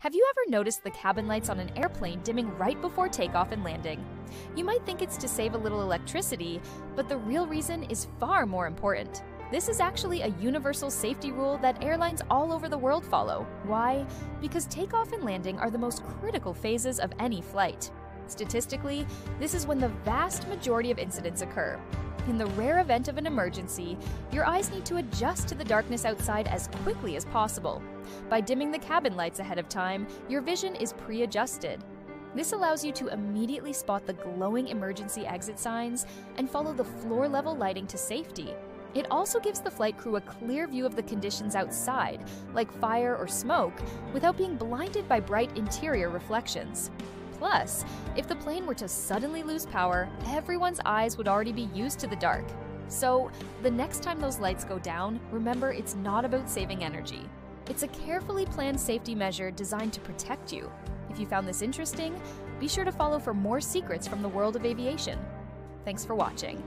Have you ever noticed the cabin lights on an airplane dimming right before takeoff and landing? You might think it's to save a little electricity, but the real reason is far more important. This is actually a universal safety rule that airlines all over the world follow. Why? Because takeoff and landing are the most critical phases of any flight. Statistically, this is when the vast majority of incidents occur. In the rare event of an emergency, your eyes need to adjust to the darkness outside as quickly as possible. By dimming the cabin lights ahead of time, your vision is pre-adjusted. This allows you to immediately spot the glowing emergency exit signs and follow the floor-level lighting to safety. It also gives the flight crew a clear view of the conditions outside, like fire or smoke, without being blinded by bright interior reflections. Plus, if the plane were to suddenly lose power, everyone's eyes would already be used to the dark. So, the next time those lights go down, remember it's not about saving energy. It's a carefully planned safety measure designed to protect you. If you found this interesting, be sure to follow for more secrets from the world of aviation. Thanks for watching.